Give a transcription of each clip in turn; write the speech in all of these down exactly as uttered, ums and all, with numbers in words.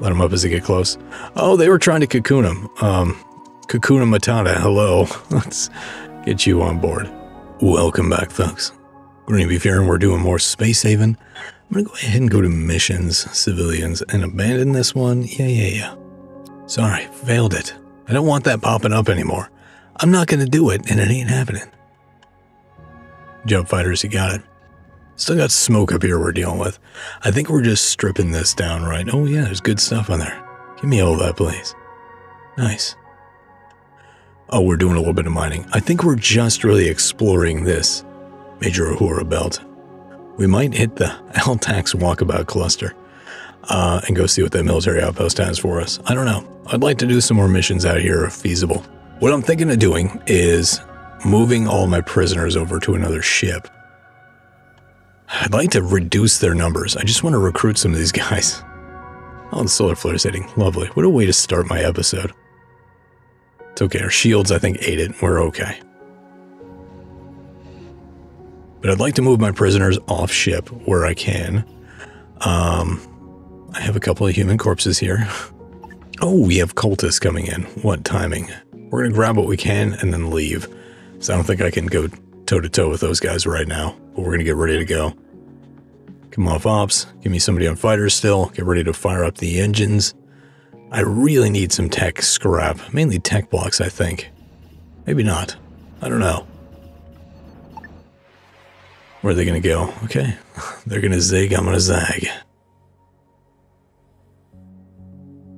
Let them up as they get close. Oh, they were trying to cocoon them. Um, Cocoona Matata, hello. Let's get you on board. Welcome back, folks. We're going to be here and we're doing more Space Haven. I'm going to go ahead and go to Missions, Civilians, and abandon this one. Yeah, yeah, yeah. Sorry, failed it. I don't want that popping up anymore. I'm not going to do it, and it ain't happening. Jump fighters, you got it. Still got smoke up here we're dealing with. I think we're just stripping this down, right? Oh, yeah, there's good stuff on there. Give me all that, please. Nice. Oh, we're doing a little bit of mining. I think we're just really exploring this Major Uhura Belt. We might hit the Altax Walkabout Cluster uh, and go see what that military outpost has for us. I don't know. I'd like to do some more missions out here if feasible. What I'm thinking of doing is moving all my prisoners over to another ship. I'd like to reduce their numbers. I just want to recruit some of these guys. Oh, the solar flare's hitting. Lovely. What a way to start my episode. It's okay. Our shields, I think, ate it. We're okay. But I'd like to move my prisoners off ship where I can. Um, I have a couple of human corpses here. Oh, we have cultists coming in. What timing. We're going to grab what we can and then leave. So I don't think I can go toe-to-toe with those guys right now. But we're going to get ready to go. Come off ops. Give me somebody on fighters still. Get ready to fire up the engines. I really need some tech scrap. Mainly tech blocks, I think. Maybe not. I don't know. Where are they going to go? Okay. They're going to zig. I'm going to zag.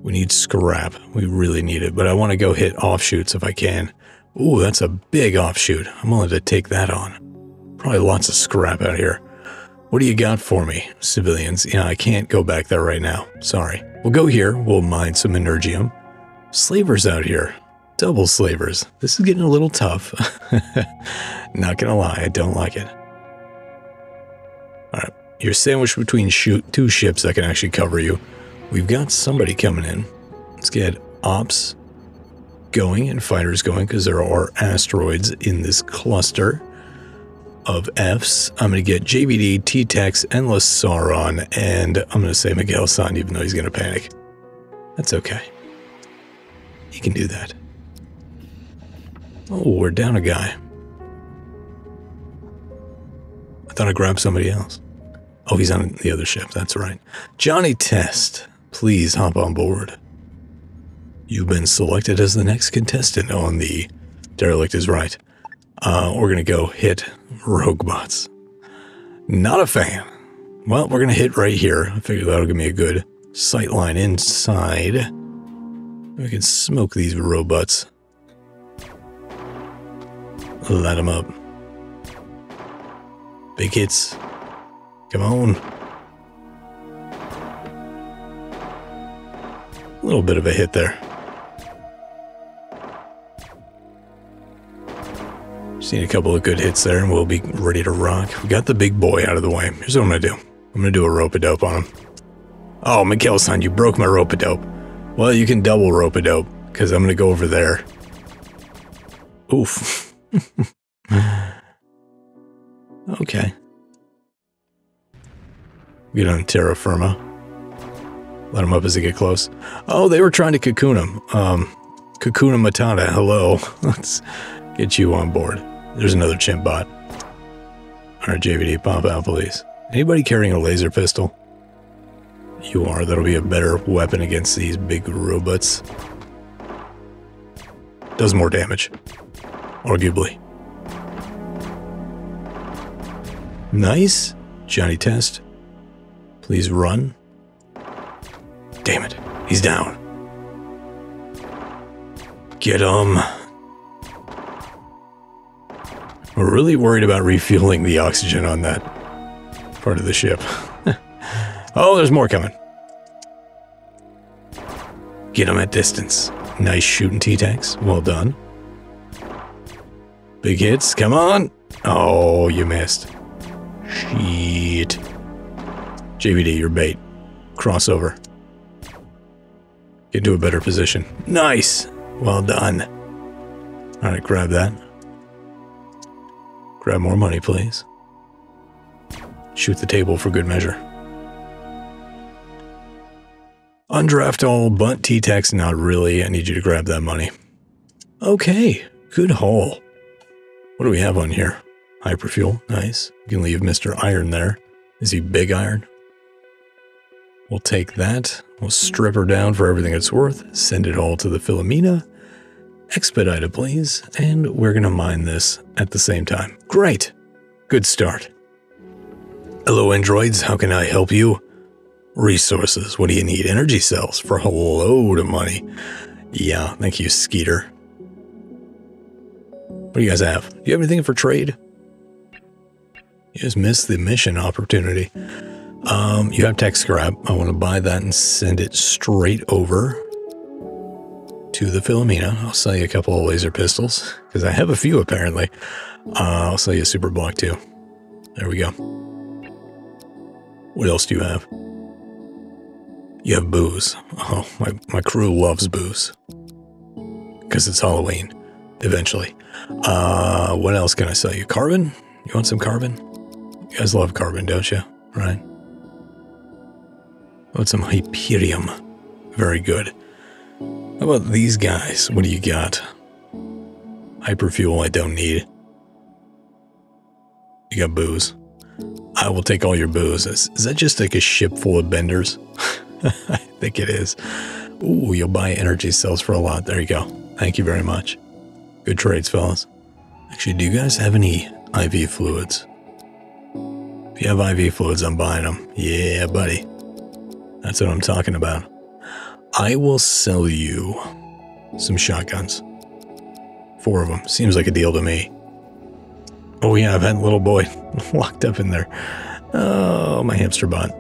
We need scrap. We really need it. But I want to go hit offshoots if I can. Ooh, that's a big offshoot. I'm willing to take that on. Probably lots of scrap out here. What do you got for me, civilians? Yeah, I can't go back there right now. Sorry. We'll go here. We'll mine some energium. Slavers out here. Double slavers. This is getting a little tough. Not gonna lie, I don't like it. Alright, you're sandwiched between shoot two ships that can actually cover you. We've got somebody coming in. Let's get ops going and fighters going because there are asteroids in this cluster of Fs. I'm going to get J B D, T-Tex, Endless Sauron, and I'm going to say Miguel-san even though he's going to panic. That's okay. He can do that. Oh, we're down a guy. I thought I grabbed somebody else. Oh, he's on the other ship. That's right. Johnny Test, please hop on board. You've been selected as the next contestant on the Derelict is Right. Uh, we're going to go hit rogue bots. Not a fan. Well, we're going to hit right here. I figure that'll give me a good sight line inside. We can smoke these robots. Light them up. Big hits. Come on. A little bit of a hit there. Seen a couple of good hits there, and we'll be ready to rock. We got the big boy out of the way. Here's what I'm going to do. I'm going to do a rope-a-dope on him. Oh, Miguel-san, you broke my rope-a-dope. Well, you can double rope-a-dope, because I'm going to go over there. Oof. Okay. Get on terra firma. Let them up as they get close. Oh, they were trying to cocoon them. Um, Cocoona Matata, hello. Let's get you on board. There's another chimp bot. All right, J V D, pop out, please. Anybody carrying a laser pistol? You are. That'll be a better weapon against these big robots. Does more damage. Arguably. Nice. Johnny Test. Please run. Damn it. He's down. Get him. We're really worried about refueling the oxygen on that part of the ship. Oh, there's more coming. Get him at distance. Nice shooting, T-Tex. Well done. Big hits. Come on. Oh, you missed. Shit. J V D, your bait. Crossover. Get to a better position. Nice. Well done. All right, grab that. Grab more money, please. Shoot the table for good measure. Undraft all, bunt T-Tex, not really. I need you to grab that money. Okay, good haul. What do we have on here? Hyperfuel, nice. You can leave Mister Iron there. Is he Big Iron? We'll take that. We'll strip her down for everything it's worth. Send it all to the Philomena. Expedite it, please. And we're going to mine this at the same time. Great. Good start. Hello, androids. How can I help you? Resources. What do you need? Energy cells for a load of money. Yeah, thank you, Skeeter. What do you guys have? Do you have anything for trade? You just missed the mission opportunity. Um, you have tech scrap. I want to buy that and send it straight over to the Philomena. I'll sell you a couple of laser pistols, because I have a few apparently. Uh, I'll sell you a super block too. There we go. What else do you have? You have booze. Oh, my, my crew loves booze. Because it's Halloween. Eventually. Uh, what else can I sell you? Carbon? You want some carbon? You guys love carbon, don't you? Right? I want some Hyperium. Very good. How about these guys? What do you got? Hyperfuel I don't need. You got booze. I will take all your booze. Is, is that just like a ship full of benders? I think it is. Ooh, you'll buy energy cells for a lot. There you go. Thank you very much. Good trades, fellas. Actually, do you guys have any I V fluids? If you have I V fluids, I'm buying them. Yeah, buddy. That's what I'm talking about. I will sell you some shotguns. Four of them. Seems like a deal to me. Oh, yeah, I've had little boy locked up in there. Oh, my hamster bot.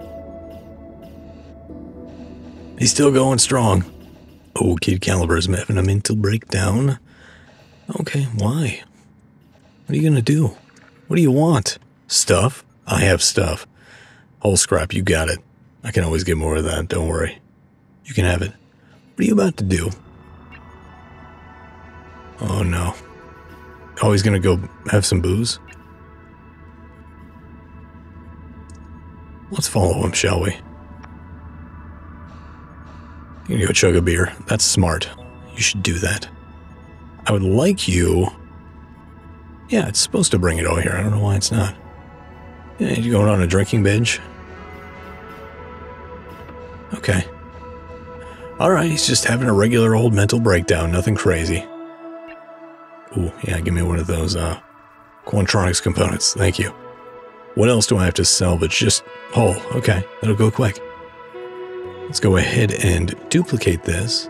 He's still going strong. Oh, Kid Caliber is having a mental breakdown. Okay, why? What are you gonna do? What do you want? Stuff? I have stuff. Whole scrap, you got it. I can always get more of that, don't worry. You can have it. What are you about to do? Oh no. Oh, he's gonna go have some booze? Let's follow him, shall we? You're gonna go chug a beer. That's smart. You should do that. I would like you... Yeah, it's supposed to bring it all here. I don't know why it's not. Yeah, you're going on a drinking binge? Okay. Alright, he's just having a regular old mental breakdown. Nothing crazy. Ooh, yeah, give me one of those uh, Quantronics components. Thank you. What else do I have to salvage? Just whole. Okay, that'll go quick. Let's go ahead and duplicate this.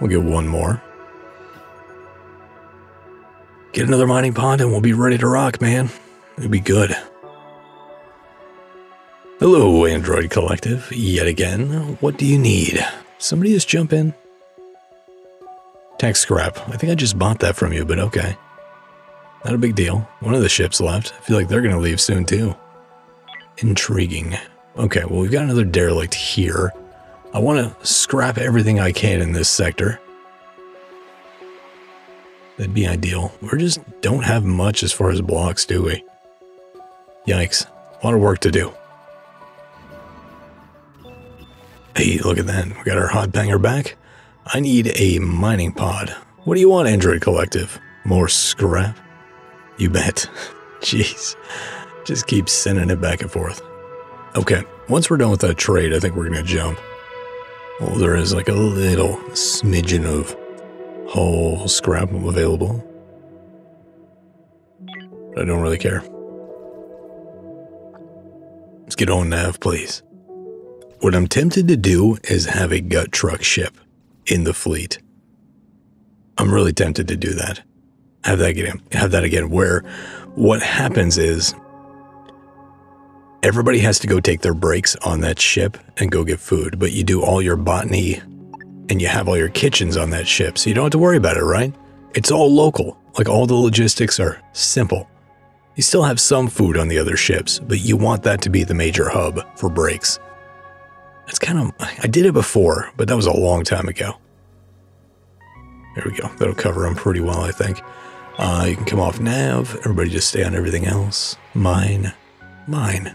We'll get one more. Get another mining pond and we'll be ready to rock, man. It'll be good. Hello, Android Collective. Yet again, what do you need? Somebody just jump in. Tech scrap. I think I just bought that from you, but okay. Not a big deal. One of the ships left. I feel like they're going to leave soon, too. Intriguing. Okay, well, we've got another derelict here. I want to scrap everything I can in this sector. That'd be ideal. We just don't have much as far as blocks, do we? Yikes. A lot of work to do. Hey, look at that. We got our hot banger back. I need a mining pod. What do you want, Android Collective? More scrap? You bet. Jeez. Just keep sending it back and forth. Okay. Once we're done with that trade, I think we're going to jump. Oh, there is like a little smidgen of whole scrap available. But I don't really care. Let's get on nav, please. What I'm tempted to do is have a gut truck ship in the fleet. I'm really tempted to do that. Have that again. Have that again. Where what happens is everybody has to go take their breaks on that ship and go get food, but you do all your botany and you have all your kitchens on that ship, so you don't have to worry about it, right? It's all local. Like, all the logistics are simple. You still have some food on the other ships, but you want that to be the major hub for breaks. That's kind of... I did it before, but that was a long time ago. There we go. That'll cover them pretty well, I think. Uh, you can come off nav. Everybody just stay on everything else. Mine. Mine.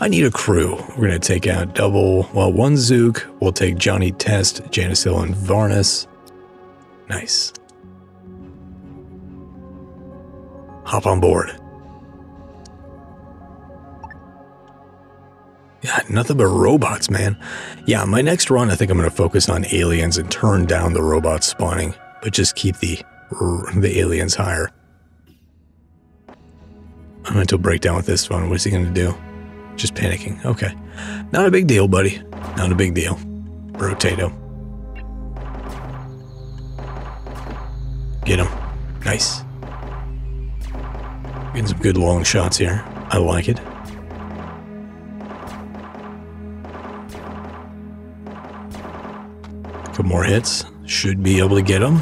I need a crew. We're going to take out double, well, one Zook. We'll take Johnny Test, Janicil, and Varnus. Nice. Hop on board. Yeah, nothing but robots, man. Yeah, my next run, I think I'm going to focus on aliens and turn down the robot spawning, but just keep the, the aliens higher. I went to a breakdown with this one. What's he going to do? Just panicking. Okay. Not a big deal, buddy. Not a big deal. Rotato. Get him. Nice. Getting some good long shots here. I like it. Couple more hits. Should be able to get him.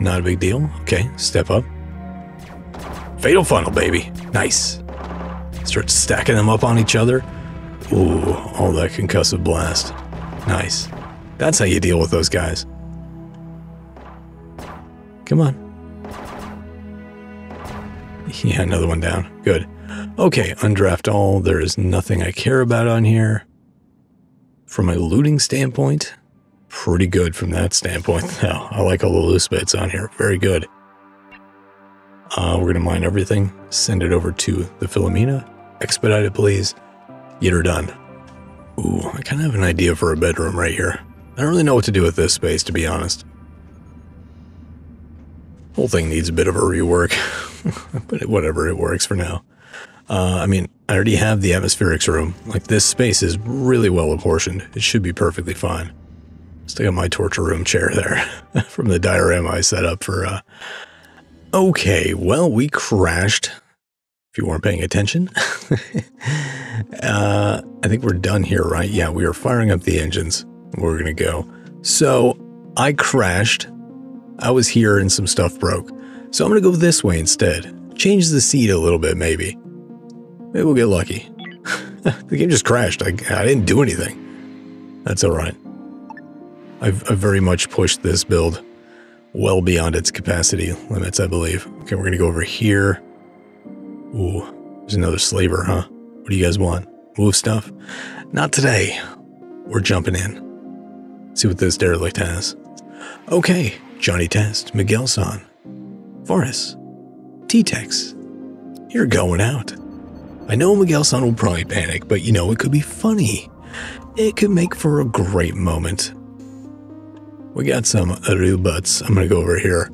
Not a big deal. Okay. Step up. Fatal funnel, baby. Nice. Start stacking them up on each other. Ooh, all that concussive blast. Nice. That's how you deal with those guys. Come on. Yeah, another one down. Good. Okay, undraft all. There is nothing I care about on here. From a looting standpoint, pretty good from that standpoint, though. I like all the loose bits on here. Very good. Uh, we're going to mine everything, send it over to the Philomena. Expedite it, please. Get her done. Ooh, I kind of have an idea for a bedroom right here. I don't really know what to do with this space, to be honest. Whole thing needs a bit of a rework, but whatever, it works for now. Uh, I mean, I already have the atmospherics room. Like, this space is really well apportioned. It should be perfectly fine. Still got my torture room chair there from the diorama I set up for... Uh, Okay, well, we crashed, if you weren't paying attention. uh, I think we're done here, right? Yeah, we are firing up the engines. We're going to go. So I crashed. I was here and some stuff broke. So I'm going to go this way instead. Change the seed a little bit, maybe. Maybe we'll get lucky. The game just crashed. I, I didn't do anything. That's all right. I've, I've very much pushed this build well beyond its capacity limits, I believe. Okay, we're gonna go over here. Ooh, there's another slaver, huh? What do you guys want? Move stuff? Not today. We're jumping in. See what this derelict has. Okay, Johnny Test, Miguel-san, Varnus, T-Tex. You're going out. I know Miguel-san will probably panic, but you know, it could be funny. It could make for a great moment. We got some robots. I'm going to go over here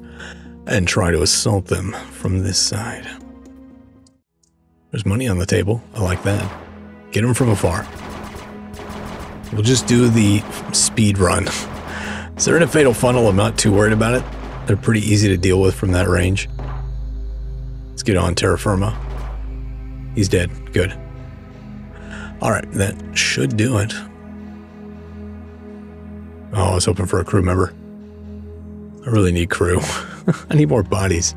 and try to assault them from this side. There's money on the table. I like that. Get them from afar. We'll just do the speed run. So they're in a fatal funnel. I'm not too worried about it. They're pretty easy to deal with from that range. Let's get on Terra Firma. He's dead. Good. All right. That should do it. Oh, I was hoping for a crew member. I really need crew. I need more bodies.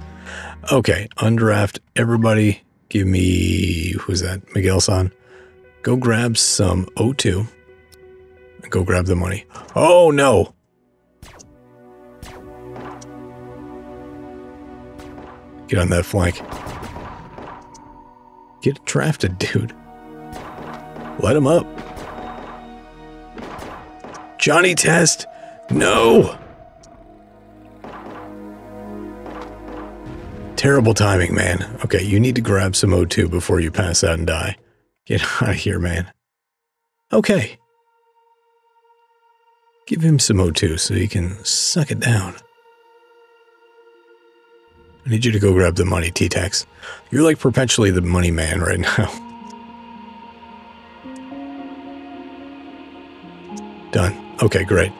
Okay, undraft everybody. Give me, who's that? Miguel-san. Go grab some O two. Go grab the money. Oh, no. Get on that flank. Get drafted, dude. Let him up. Johnny Test, no! Terrible timing, man. Okay, you need to grab some O two before you pass out and die. Get out of here, man. Okay. Give him some O two so he can suck it down. I need you to go grab the money, T-Tex. You're like perpetually the money man right now. Done. Okay, great.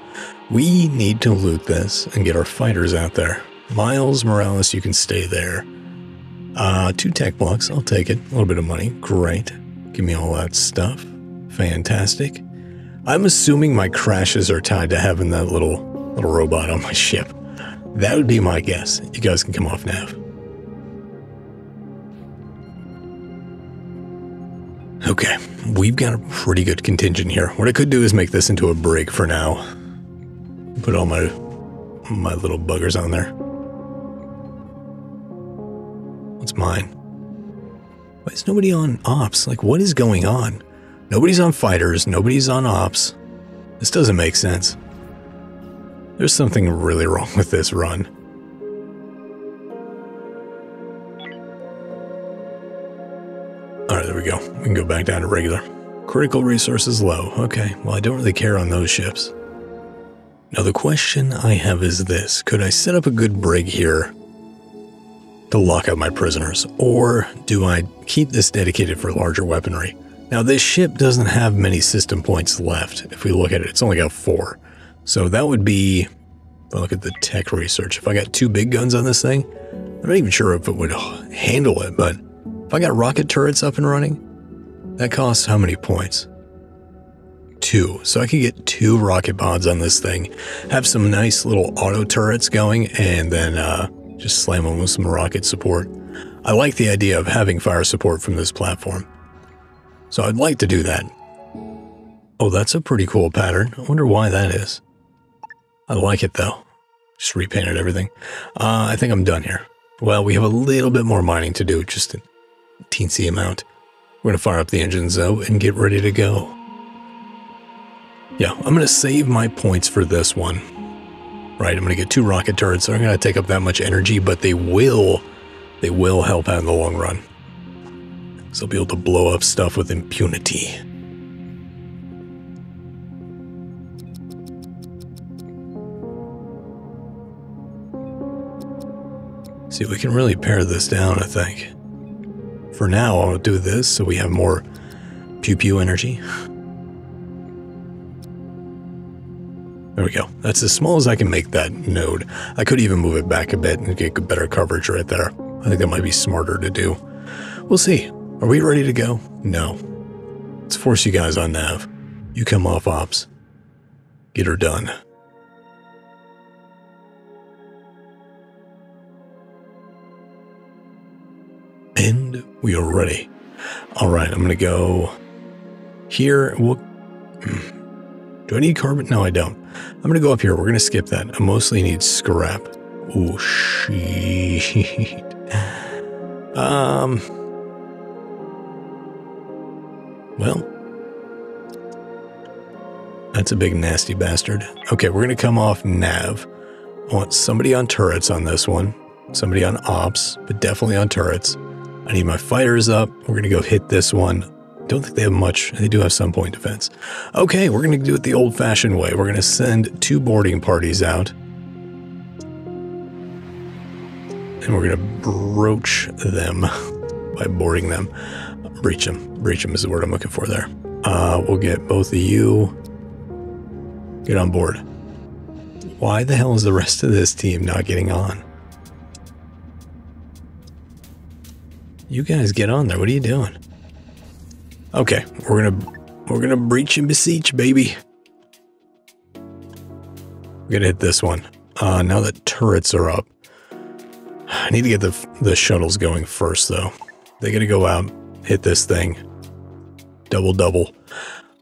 We need to loot this and get our fighters out there. Miles Morales, you can stay there. Uh, two tech blocks. I'll take it. A little bit of money. Great. Give me all that stuff. Fantastic. I'm assuming my crashes are tied to having that little little robot on my ship. That would be my guess. You guys can come off nav. Okay, we've got a pretty good contingent here. What I could do is make this into a break for now. Put all my my little buggers on there. What's mine? Why is nobody on ops? Like, what is going on? Nobody's on fighters, nobody's on ops. This doesn't make sense. There's something really wrong with this run. Alright, there we go. We can go back down to regular. Critical resources low. Okay, well I don't really care on those ships. Now the question I have is this. Could I set up a good brig here to lock up my prisoners? Or do I keep this dedicated for larger weaponry? Now this ship doesn't have many system points left. If we look at it, it's only got four. So that would be, if I look at the tech research, if I got two big guns on this thing, I'm not even sure if it would handle it, but if I got rocket turrets up and running, that costs how many points? Two. So I could get two rocket pods on this thing, have some nice little auto turrets going, and then uh, just slam them with some rocket support. I like the idea of having fire support from this platform. So I'd like to do that. Oh, that's a pretty cool pattern. I wonder why that is. I like it though. Just repainted everything. Uh, I think I'm done here. Well, we have a little bit more mining to do, just a teensy amount. We're going to fire up the engines though and get ready to go. Yeah, I'm going to save my points for this one. Right, I'm going to get two rocket turrets. They're not going to take up that much energy, but they will, they will help out in the long run. So I'll be able to blow up stuff with impunity. See, we can really pare this down, I think. For now, I'll do this so we have more pew-pew energy. There we go. That's as small as I can make that node. I could even move it back a bit and get better coverage right there. I think that might be smarter to do. We'll see. Are we ready to go? No. Let's force you guys on nav. You come off ops. Get her done. And we are ready. All right, I'm going to go here. We'll, do I need carbon? No, I don't. I'm going to go up here. We're going to skip that. I mostly need scrap. Oh, shit. Um, well, that's a big nasty bastard. Okay, we're going to come off nav. I want somebody on turrets on this one. Somebody on ops, but definitely on turrets. I need my fighters up. We're going to go hit this one. Don't think they have much. They do have some point defense. Okay, we're going to do it the old-fashioned way. We're going to send two boarding parties out. And we're going to broach them by boarding them. Breach them. Breach them is the word I'm looking for there. Uh, we'll get both of you. Get on board. Why the hell is the rest of this team not getting on? You guys get on there. What are you doing? Okay, we're gonna we're gonna breach and besiege, baby. We're gonna hit this one. Uh, now that turrets are up, I need to get the the shuttles going first, though. They're gonna go out, hit this thing, double double.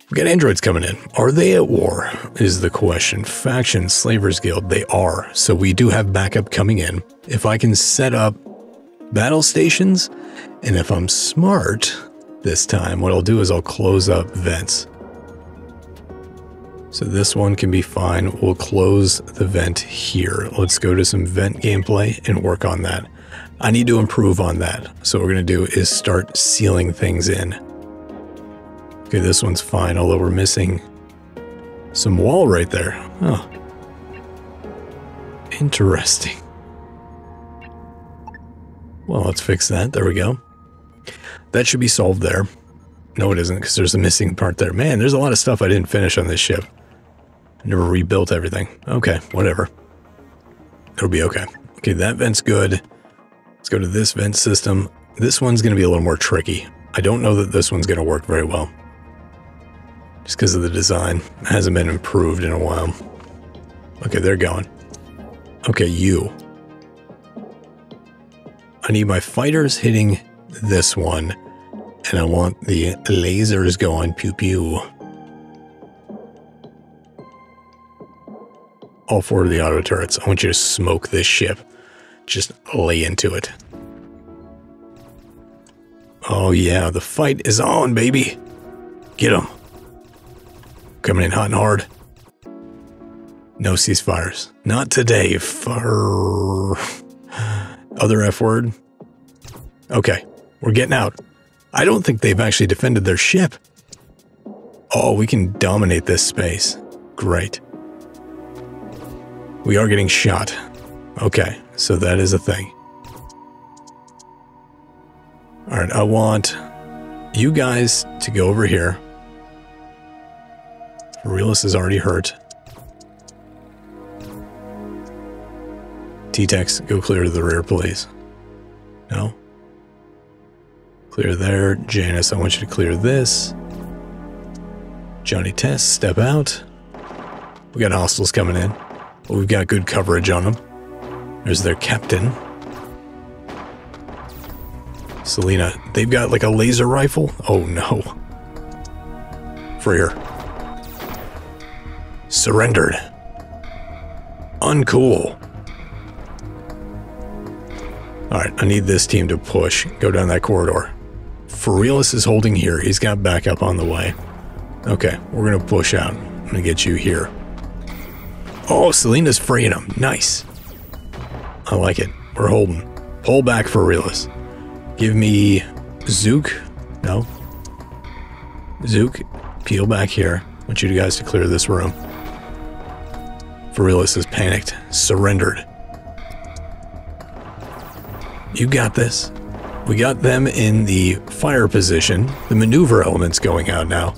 We got androids coming in. Are they at war? Is the question. Faction, Slavers Guild. They are. So we do have backup coming in. If I can set up battle stations, and if I'm smart this time, what I'll do is I'll close up vents. So this one can be fine. We'll close the vent here. Let's go to some vent gameplay and work on that. I need to improve on that. So what we're going to do is start sealing things in. Okay, this one's fine, although we're missing some wall right there. Huh. Interesting. Well, let's fix that. There we go. That should be solved there. No, it isn't, because there's a missing part there. Man, there's a lot of stuff I didn't finish on this ship. I never rebuilt everything. Okay, whatever. It'll be okay. Okay, that vent's good. Let's go to this vent system. This one's going to be a little more tricky. I don't know that this one's going to work very well. Just because of the design. It hasn't been improved in a while. Okay, they're going. Okay, you. I need my fighters hitting this one, and I want the lasers going pew pew. All four of the auto turrets. I want you to smoke this ship. Just lay into it. Oh yeah, the fight is on, baby. Get him. Coming in hot and hard. No ceasefires. Not today. Fur. Other F word. Okay, we're getting out. I don't think they've actually defended their ship. Oh, we can dominate this space. Great. We are getting shot. Okay, so that is a thing. Alright, I want you guys to go over here. Realis is already hurt. T-Tex, go clear to the rear, please. No? Clear there. Janice, I want you to clear this. Johnny Test, step out. We got hostiles coming in, but we've got good coverage on them. There's their captain. Selena, they've got like a laser rifle? Oh no. Freer. Surrendered. Uncool. Alright, I need this team to push. Go down that corridor. Ferelis is holding here. He's got backup on the way. Okay, we're going to push out. I'm going to get you here. Oh, Selena's freeing him. Nice. I like it. We're holding. Pull back, Ferelis. Give me Zook. No. Zook, peel back here. I want you guys to clear this room. Ferelis is panicked. Surrendered. You got this. We got them in the fire position. The maneuver element's going out now.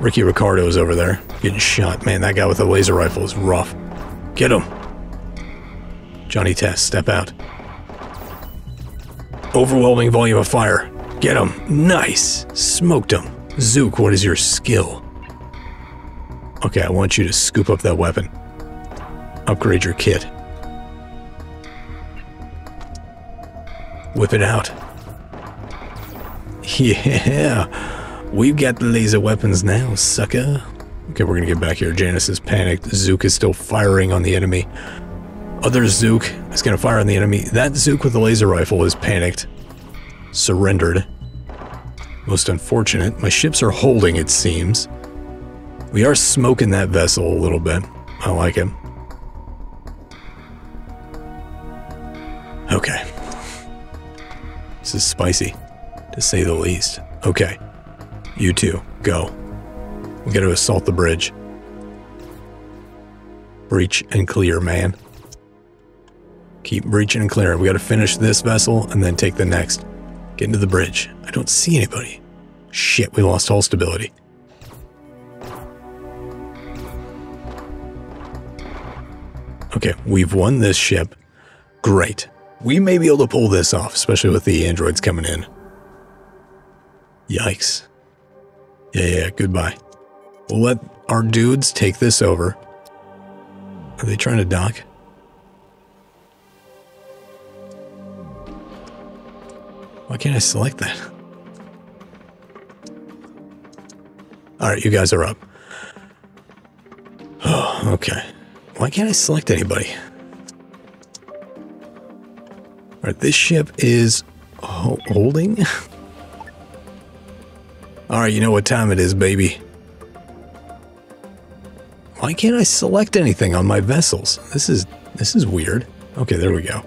Ricky Ricardo's over there. Getting shot. Man, that guy with the laser rifle is rough. Get him. Johnny Test, step out. Overwhelming volume of fire. Get him. Nice. Smoked him. Zook, what is your skill? Okay, I want you to scoop up that weapon. Upgrade your kit. Whip it out. Yeah, we've got the laser weapons now, sucker. Okay, we're gonna get back here. Janice is panicked. Zook is still firing on the enemy. Other Zook is gonna fire on the enemy. That Zook with the laser rifle is panicked. Surrendered. Most unfortunate. My ships are holding, it seems. We are smoking that vessel a little bit. I like him. Okay. This is spicy, to say the least. Okay, you two, go. We gotta assault the bridge. Breach and clear, man. Keep breaching and clearing. We gotta finish this vessel and then take the next. Get into the bridge. I don't see anybody. Shit, we lost all stability. Okay, we've won this ship. Great. We may be able to pull this off, especially with the androids coming in. Yikes. Yeah, yeah, goodbye. We'll let our dudes take this over. Are they trying to dock? Why can't I select that? Alright, you guys are up. Oh, okay. Why can't I select anybody? Alright, this ship is ho holding. Alright, you know what time it is, baby. Why can't I select anything on my vessels? This is this is weird. Okay, there we go.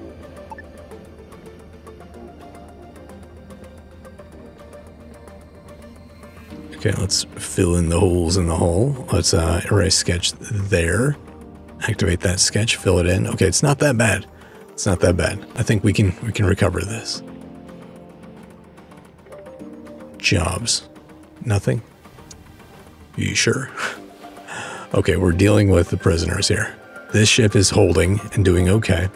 Okay, let's fill in the holes in the hull. Let's uh, erase sketch there. Activate that sketch, fill it in. Okay, it's not that bad. It's not that bad. I think we can we can recover this. Jobs. Nothing? You sure? Okay, we're dealing with the prisoners here. This ship is holding and doing okay.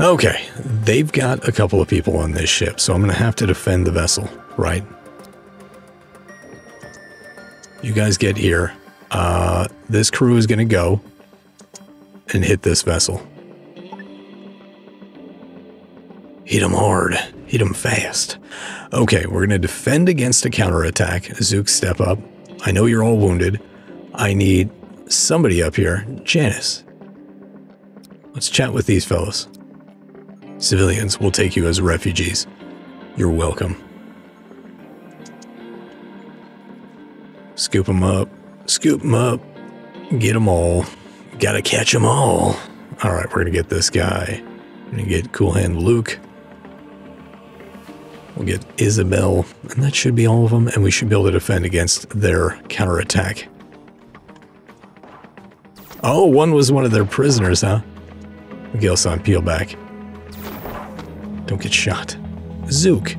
Okay, they've got a couple of people on this ship, so I'm gonna have to defend the vessel, right? You guys get here. Uh, this crew is gonna go and hit this vessel. Hit them hard. Hit them fast. Okay, we're going to defend against a counterattack. Zook, step up. I know you're all wounded. I need somebody up here. Janice. Let's chat with these fellas. Civilians, we'll take you as refugees. You're welcome. Scoop them up. Scoop them up. Get them all. Gotta catch them all. All right, we're gonna get this guy. We're gonna get Cool Hand Luke. We'll get Isabelle, and that should be all of them, and we should be able to defend against their counterattack. Oh, one was one of their prisoners, huh? Miguel-san, peel back. Don't get shot. Zook.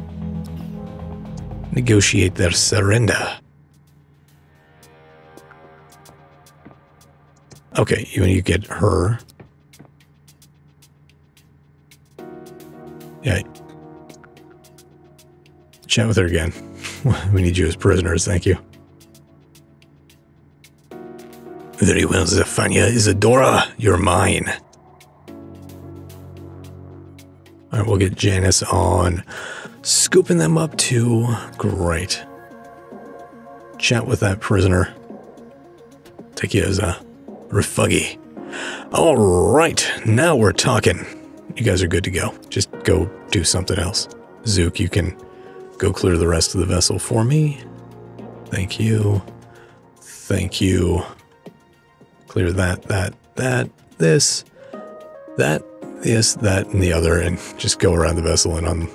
Negotiate their surrender. Okay, you you get her. Yeah. Chat with her again. We need you as prisoners, thank you. Very well, Zephania Isadora, you're mine. Alright, we'll get Janice on. Scooping them up too. Great. Chat with that prisoner. Take you as a refugee. Alright, now we're talking. You guys are good to go. Just go do something else. Zook, you can go clear the rest of the vessel for me. Thank you. Thank you. Clear that, that, that, this, that, this, that, and the other, and just go around the vessel and un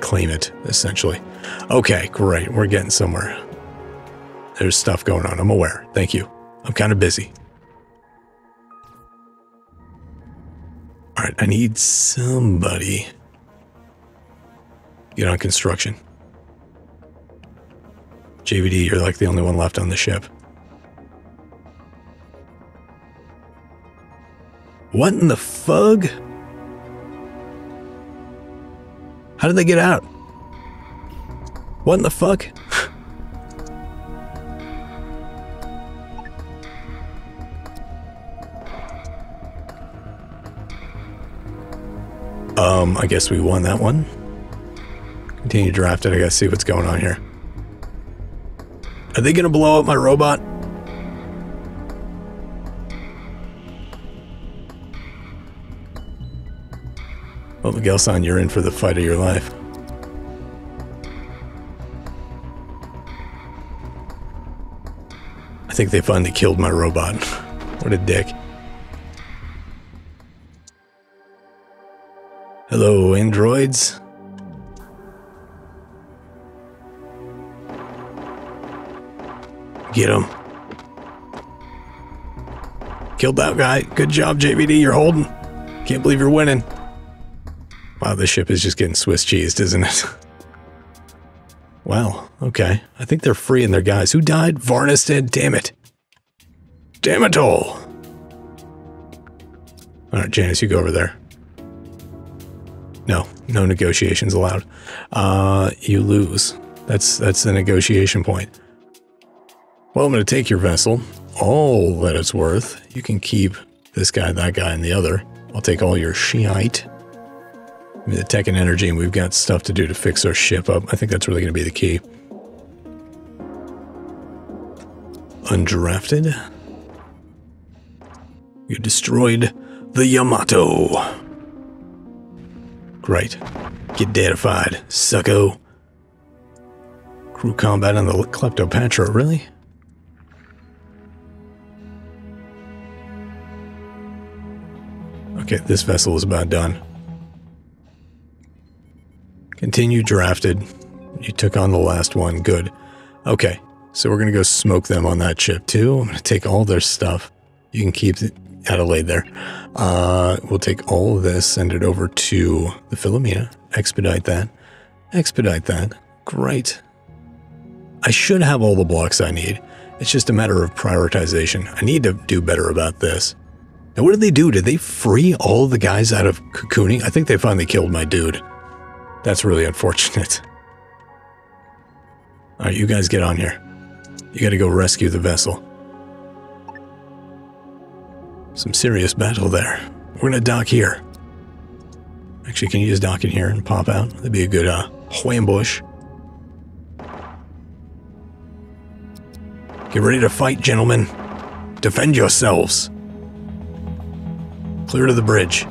claim it, essentially. Okay, great. We're getting somewhere. There's stuff going on. I'm aware. Thank you. I'm kind of busy. All right, I need somebody. Get on construction. J V D, you're like the only one left on the ship. What in the fug? How did they get out? What in the fuck? um, I guess we won that one. Continue to draft it. I gotta see what's going on here. Are they gonna blow up my robot? Well, Miguel-san, you're in for the fight of your life. I think they finally killed my robot. What a dick. Hello, androids. Get him. Killed that guy. Good job, J V D. You're holding. Can't believe you're winning. Wow, this ship is just getting Swiss cheesed, isn't it? Wow, okay. I think they're freeing their guys. Who died? Varnus did. Damn it. Damn it all. All right, Janice, you go over there. No, no negotiations allowed. Uh, you lose. That's, that's the negotiation point. Well, I'm going to take your vessel, all that it's worth. You can keep this guy, that guy, and the other. I'll take all your Shiite. I mean, the tech and energy, and we've got stuff to do to fix our ship up. I think that's really going to be the key. Undrafted. You destroyed the Yamato. Great. Get datafied, sucko. Crew combat on the Kleptopatra, really? Okay, this vessel is about done. Continue drafted. You took on the last one. Good. Okay, so we're gonna go smoke them on that ship too. I'm gonna take all their stuff. You can keep the Adelaide there. Uh, we'll take all of this, send it over to the Philomena. Expedite that. Expedite that. Great. I should have all the blocks I need. It's just a matter of prioritization. I need to do better about this. Now, what did they do? Did they free all the guys out of cocooning? I think they finally killed my dude. That's really unfortunate. All right, you guys get on here. You got to go rescue the vessel. Some serious battle there. We're going to dock here. Actually, can you just dock in here and pop out? That'd be a good uh, ambush. Get ready to fight, gentlemen. Defend yourselves. Clear to the bridge.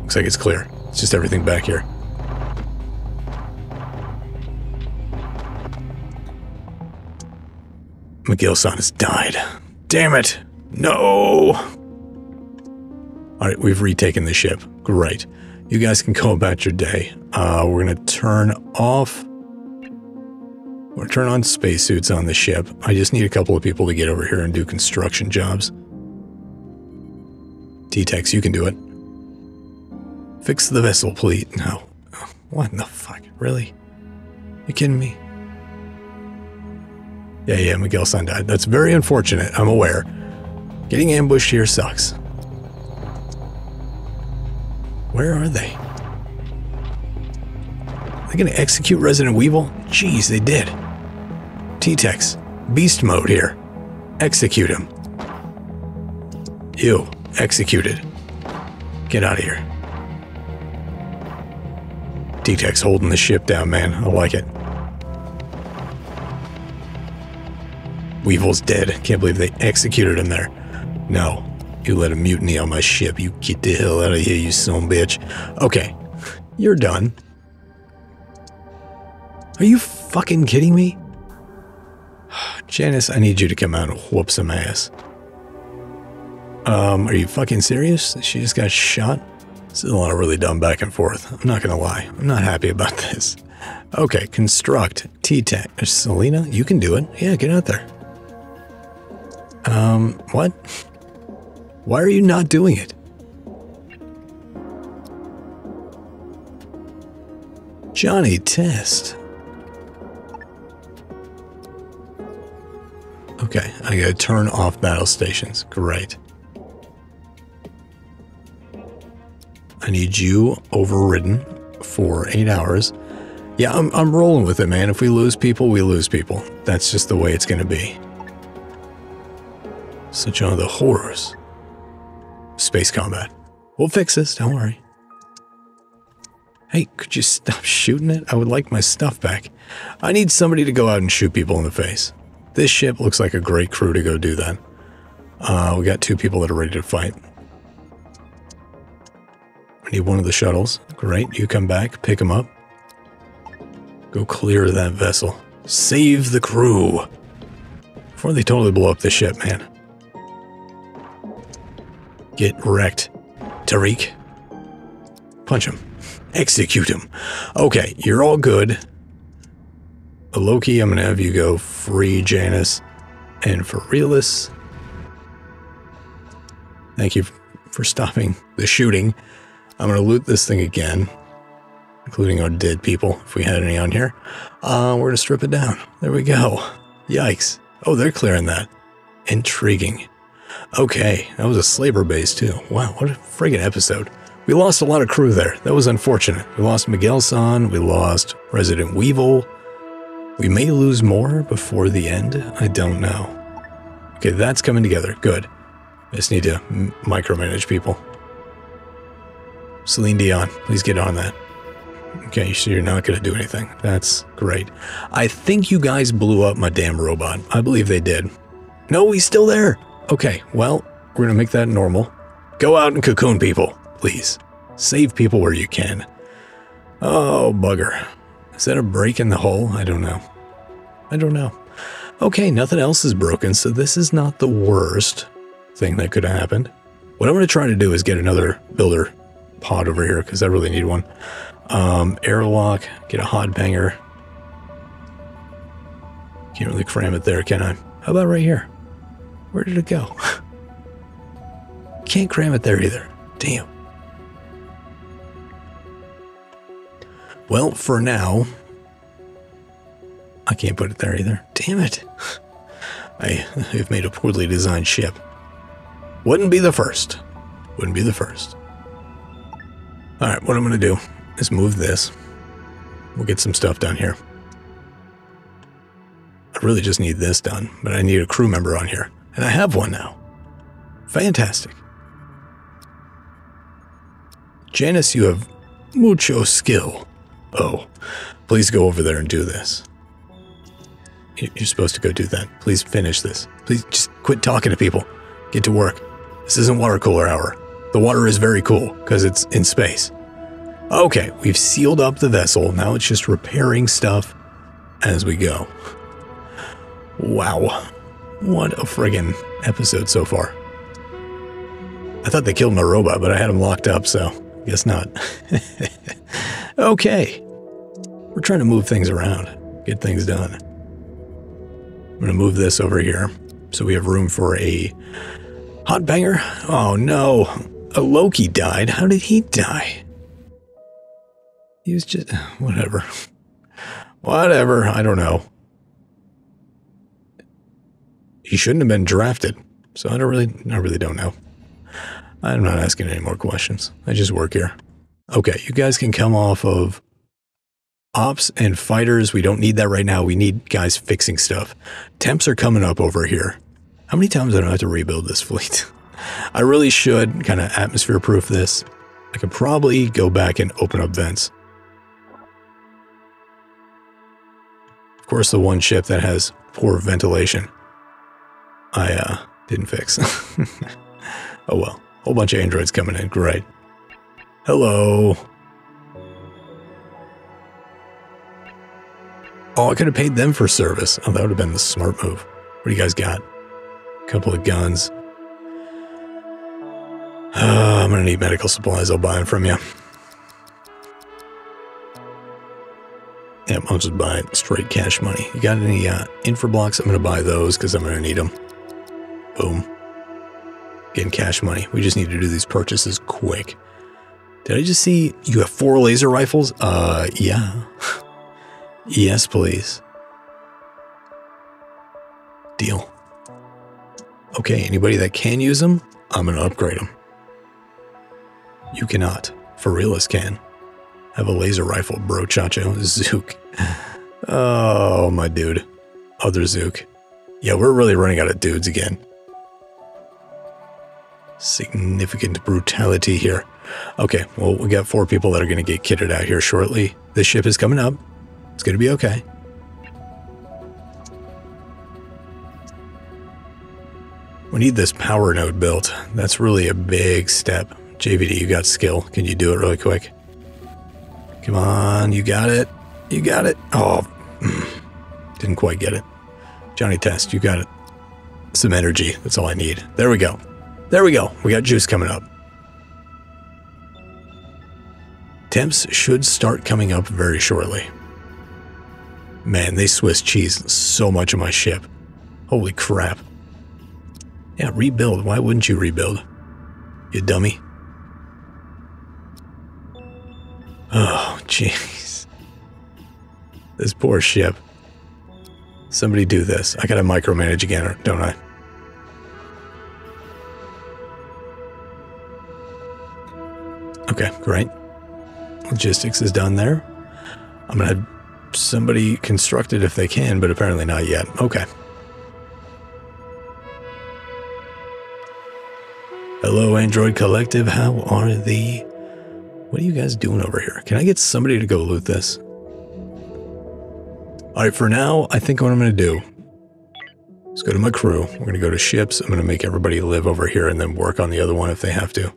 Looks like it's clear. It's just everything back here. Miguel-san has died. Damn it! No! Alright, we've retaken the ship. Great. You guys can go about your day. Uh, we're gonna turn off... We're gonna turn on spacesuits on the ship. I just need a couple of people to get over here and do construction jobs. T-Tex, you can do it. Fix the vessel, please. No. What in the fuck? Really? You kidding me? Yeah, yeah, Miguel-san died. That's very unfortunate, I'm aware. Getting ambushed here sucks. Where are they? Are they gonna execute Resident Weevil? Jeez, they did. T-Tex, beast mode here. Execute him. Ew, executed. Get out of here. T-Tex holding the ship down, man. I like it. Weevil's dead. Can't believe they executed him there. No. You let a mutiny on my ship. You get the hell out of here, you son bitch. Okay. You're done. Are you fucking kidding me? Janice, I need you to come out and whoop some ass. Um, are you fucking serious? She just got shot? This is a lot of really dumb back and forth. I'm not gonna lie. I'm not happy about this. Okay, construct. T-Tex. Selena, you can do it. Yeah, get out there. Um, what? Why are you not doing it? Johnny Test. Okay, I gotta turn off battle stations. Great. I need you overridden for eight hours. Yeah, I'm, I'm rolling with it, man. If we lose people, we lose people. That's just the way it's gonna be. Such are the horrors. Space combat. We'll fix this, don't worry. Hey, could you stop shooting it? I would like my stuff back. I need somebody to go out and shoot people in the face. This ship looks like a great crew to go do that. Uh, we got two people that are ready to fight. We need one of the shuttles. Great, you come back, pick them up. Go clear that vessel. Save the crew. Before they totally blow up the ship, man. Get wrecked. Tariq. Punch him. Execute him. Okay, you're all good. Loki, I'm going to have you go free Janus and Ferelis. Thank you for stopping the shooting. I'm going to loot this thing again, including our dead people, if we had any on here. Uh, we're going to strip it down. There we go. Yikes. Oh, they're clearing that. Intriguing. Okay, that was a slaver base too. Wow, what a friggin' episode. We lost a lot of crew there. That was unfortunate. We lost Miguel-san, we lost Resident Weevil. We may lose more before the end. I don't know. Okay, that's coming together. Good. I just need to m micromanage people. Celine Dion, please get on that. Okay, so you're not going to do anything. That's great. I think you guys blew up my damn robot. I believe they did. No, he's still there. Okay, well, we're going to make that normal. Go out and cocoon people, please. Save people where you can. Oh, bugger. Is that a break in the hull? I don't know. I don't know. Okay, nothing else is broken, so this is not the worst thing that could have happened. What I'm going to try to do is get another builder pod over here, because I really need one. Um, airlock, get a hotbanger. Can't really cram it there, can I? How about right here? Where did it go? Can't cram it there either. Damn. Well, for now, I can't put it there either. Damn it. I have made a poorly designed ship. Wouldn't be the first. Wouldn't be the first. All right, what I'm going to do is move this. We'll get some stuff done here. I really just need this done, but I need a crew member on here. And I have one now. Fantastic. Janice, you have mucho skill. Oh, please go over there and do this. You're supposed to go do that. Please finish this. Please just quit talking to people. Get to work. This isn't water cooler hour. The water is very cool because it's in space. Okay, we've sealed up the vessel. Now it's just repairing stuff as we go. Wow. What a friggin' episode so far. I thought they killed my robot, but I had him locked up, so guess not. Okay. We're trying to move things around, get things done. I'm going to move this over here so we have room for a hot banger. Oh no, a Loki died. How did he die? He was just, whatever. Whatever, I don't know. He shouldn't have been drafted, so I don't really, I really don't know. I'm not asking any more questions. I just work here. Okay, you guys can come off of ops and fighters. We don't need that right now. We need guys fixing stuff. Temps are coming up over here. How many times do I have to rebuild this fleet? I really should kind of atmosphere proof this. I could probably go back and open up vents. Of course, the one ship that has poor ventilation, I uh, didn't fix. Oh well. Whole bunch of androids coming in. Great. Hello. Oh, I could have paid them for service. Oh, that would have been the smart move. What do you guys got? A couple of guns. Uh, I'm going to need medical supplies. I'll buy them from you. Yep, I'll just buy it. Straight cash money. You got any uh, infra blocks? I'm going to buy those because I'm going to need them. Boom. Getting cash money. We just need to do these purchases quick. Did I just see you have four laser rifles? Uh, yeah. Yes, please. Deal. Okay, anybody that can use them, I'm going to upgrade them. You cannot. Farilas can. Have a laser rifle, bro, chacho. Zook. Oh, my dude. Other Zook. Yeah, we're really running out of dudes again. Significant brutality here. Okay, well, we got four people that are going to get kitted out here shortly. This ship is coming up. It's going to be okay. We need this power node built. That's really a big step. J V D, you got skill. Can you do it really quick? Come on, you got it. You got it. Oh, didn't quite get it. Johnny Test, you got it. Some energy. That's all I need. There we go. There we go. We got juice coming up. Temps should start coming up very shortly. Man, they Swiss cheese so much of my ship. Holy crap. Yeah, rebuild. Why wouldn't you rebuild? You dummy. Oh, jeez. This poor ship. Somebody do this. I gotta micromanage again, don't I? Okay, great. Logistics is done there. I'm going to have somebody construct it if they can, but apparently not yet. Okay. Hello, Android Collective. How are the... What are you guys doing over here? Can I get somebody to go loot this? All right, for now, I think what I'm going to do is go to my crew. We're going to go to ships. I'm going to make everybody live over here and then work on the other one if they have to.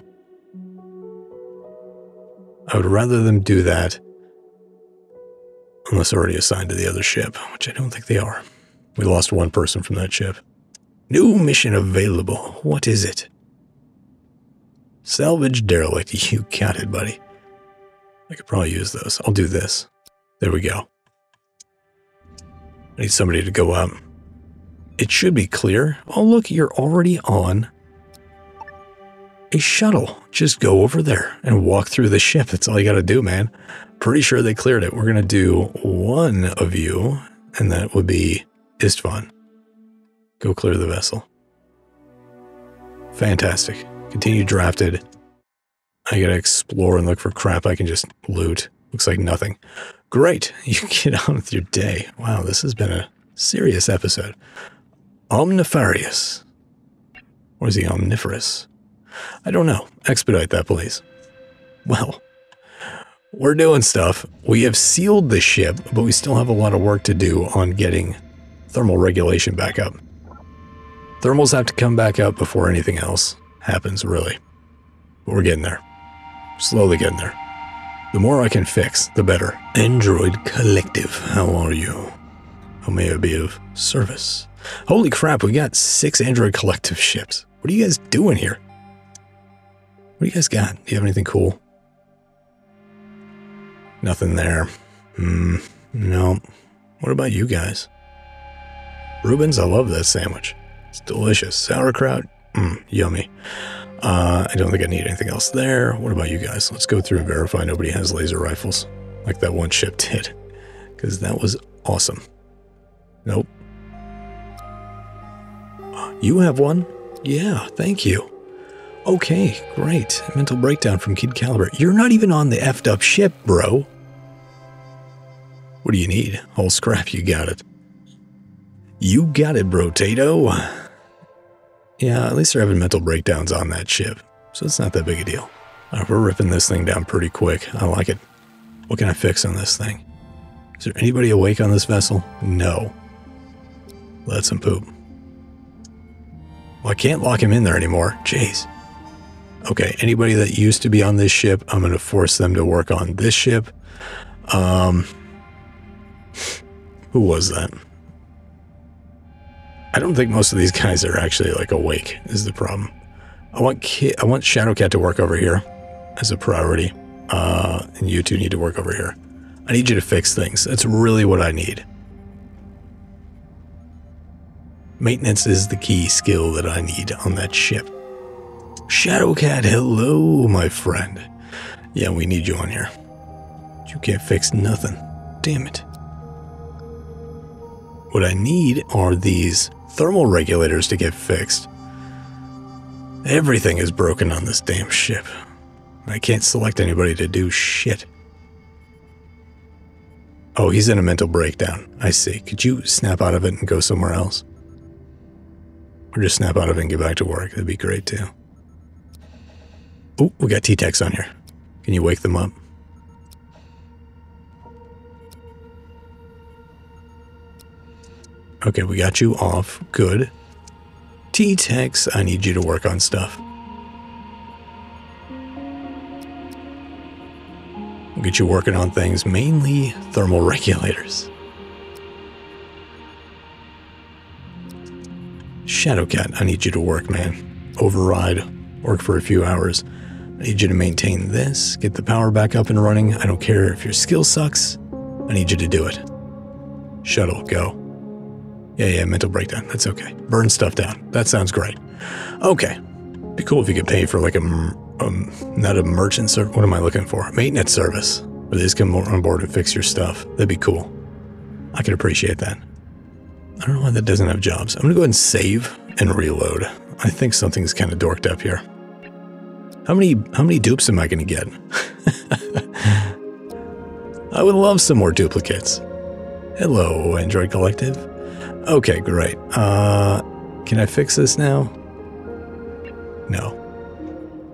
I would rather them do that unless they're already assigned to the other ship, which I don't think they are. We lost one person from that ship. New mission available. What is it? Salvage derelict. You got it, buddy. I could probably use those. I'll do this. There we go. I need somebody to go up. It should be clear. Oh, look, you're already on a shuttle. Just go over there and walk through the ship. That's all you got to do, man. Pretty sure they cleared it. We're going to do one of you, and that would be Istvan. Go clear the vessel. Fantastic. Continue drafted. I got to explore and look for crap I can just loot. Looks like nothing. Great. You get on with your day. Wow, this has been a serious episode. Omnifarious. Or is he omniferous? I don't know. Expedite that, please. Well, we're doing stuff. We have sealed the ship, but we still have a lot of work to do on getting thermal regulation back up. Thermals have to come back up before anything else happens, really. But we're getting there. Slowly getting there. The more I can fix, the better. Android Collective, how are you? who may be of service. Holy crap, we got six Android Collective ships. What are you guys doing here? What do you guys got? Do you have anything cool? Nothing there. Hmm, no. What about you guys? Rubens, I love that sandwich. It's delicious. Sauerkraut, mmm, yummy. Uh, I don't think I need anything else there. What about you guys? Let's go through and verify nobody has laser rifles, like that one ship did, because that was awesome. Nope. You have one? Yeah, thank you. Okay, great. Mental breakdown from Kid Caliber. You're not even on the effed up ship, bro. What do you need? Whole scrap, you got it. You got it, bro-tato. Yeah, at least they're having mental breakdowns on that ship, so it's not that big a deal. All right, we're ripping this thing down pretty quick. I like it. What can I fix on this thing? Is there anybody awake on this vessel? No. Let some poop. Well, I can't lock him in there anymore. Jeez. Okay, anybody that used to be on this ship, I'm going to force them to work on this ship. Um, who was that? I don't think most of these guys are actually, like, awake is the problem. I want Ki- I want Shadowcat to work over here as a priority. Uh, and you two need to work over here. I need you to fix things. That's really what I need. Maintenance is the key skill that I need on that ship. Shadowcat, hello, my friend. Yeah, we need you on here. You can't fix nothing. Damn it. What I need are these thermal regulators to get fixed. Everything is broken on this damn ship. I can't select anybody to do shit. Oh, he's in a mental breakdown. I see. Could you snap out of it and go somewhere else? Or just snap out of it and get back to work. That'd be great, too. Oh, we got T-Tex on here. Can you wake them up? Okay, we got you off. Good. T-Tex, I need you to work on stuff. We'll get you working on things, mainly thermal regulators. Shadowcat, I need you to work, man. Override, work for a few hours. I need you to maintain this, get the power back up and running. I don't care if your skill sucks. I need you to do it. Shuttle, go. Yeah, yeah, mental breakdown. That's okay. Burn stuff down. That sounds great. Okay. Be cool if you could pay for like a, um, not a merchant service. What am I looking for? Maintenance service. Where they just come on board and fix your stuff. That'd be cool. I could appreciate that. I don't know why that doesn't have jobs. I'm going to go ahead and save and reload. I think something's kind of dorked up here. How many, how many dupes am I going to get? I would love some more duplicates. Hello, Android Collective. Okay, great. Uh, can I fix this now? No.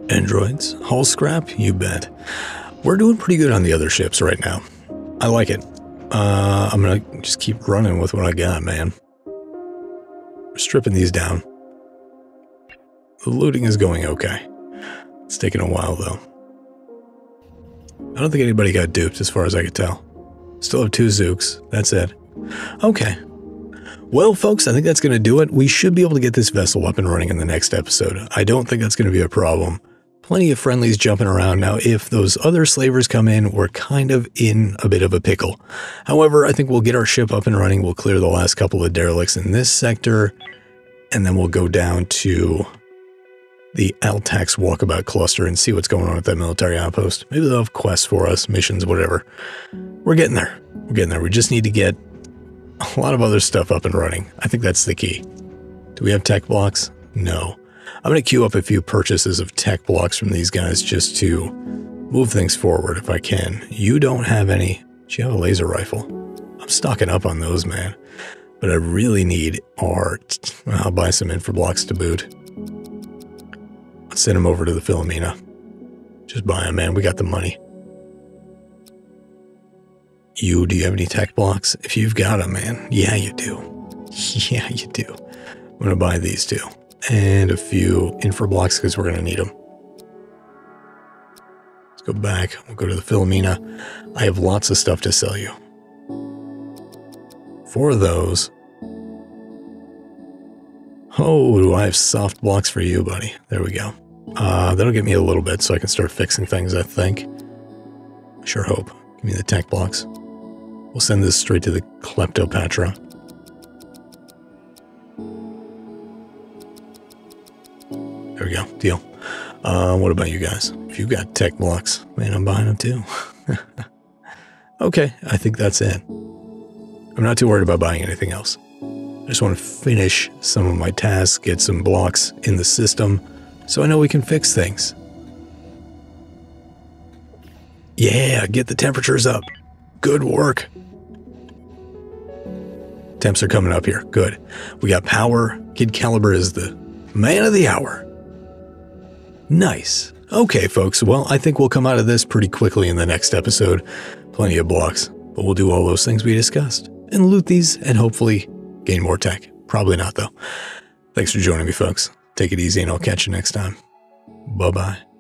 Androids? Hull scrap? You bet. We're doing pretty good on the other ships right now. I like it. Uh, I'm going to just keep running with what I got, man. We're stripping these down. The looting is going okay. It's taking a while, though. I don't think anybody got duped as far as I could tell. Still have two Zooks. That's it. Okay. Well, folks, I think that's going to do it. We should be able to get this vessel up and running in the next episode. I don't think that's going to be a problem. Plenty of friendlies jumping around. Now, if those other slavers come in, we're kind of in a bit of a pickle. However, I think we'll get our ship up and running. We'll clear the last couple of derelicts in this sector, and then we'll go down to the Altax Walkabout Cluster and see what's going on at that military outpost. Maybe they'll have quests for us, missions, whatever. We're getting there. We're getting there. We just need to get a lot of other stuff up and running. I think that's the key. Do we have tech blocks? No. I'm going to queue up a few purchases of tech blocks from these guys just to move things forward if I can. You don't have any. Do you have a laser rifle? I'm stocking up on those, man. But I really need art. I'll buy some infra blocks to boot. I'll send them over to the Philomena. Just buy them, man. We got the money. You, do you have any tech blocks? If you've got them, man. Yeah, you do. Yeah, you do. I'm going to buy these two. And a few infra blocks because we're going to need them. Let's go back. We'll go to the Philomena. I have lots of stuff to sell you. for those. Oh, do I have soft blocks for you, buddy. There we go. Uh, that'll get me a little bit so I can start fixing things, I think. I sure hope. Give me the tech blocks. We'll send this straight to the Kleptopatra. There we go. Deal. Uh, what about you guys? If you got tech blocks, man, I'm buying them too. Okay, I think that's it. I'm not too worried about buying anything else. I just want to finish some of my tasks, get some blocks in the system, so I know we can fix things. Yeah, get the temperatures up. Good work. Temps are coming up here. Good. We got power. Kid Caliber is the man of the hour. Nice. Okay, folks. Well, I think we'll come out of this pretty quickly in the next episode. Plenty of blocks, but we'll do all those things we discussed and loot these and hopefully gain more tech. Probably not, though. Thanks for joining me, folks. Take it easy, and I'll catch you next time. Bye-bye.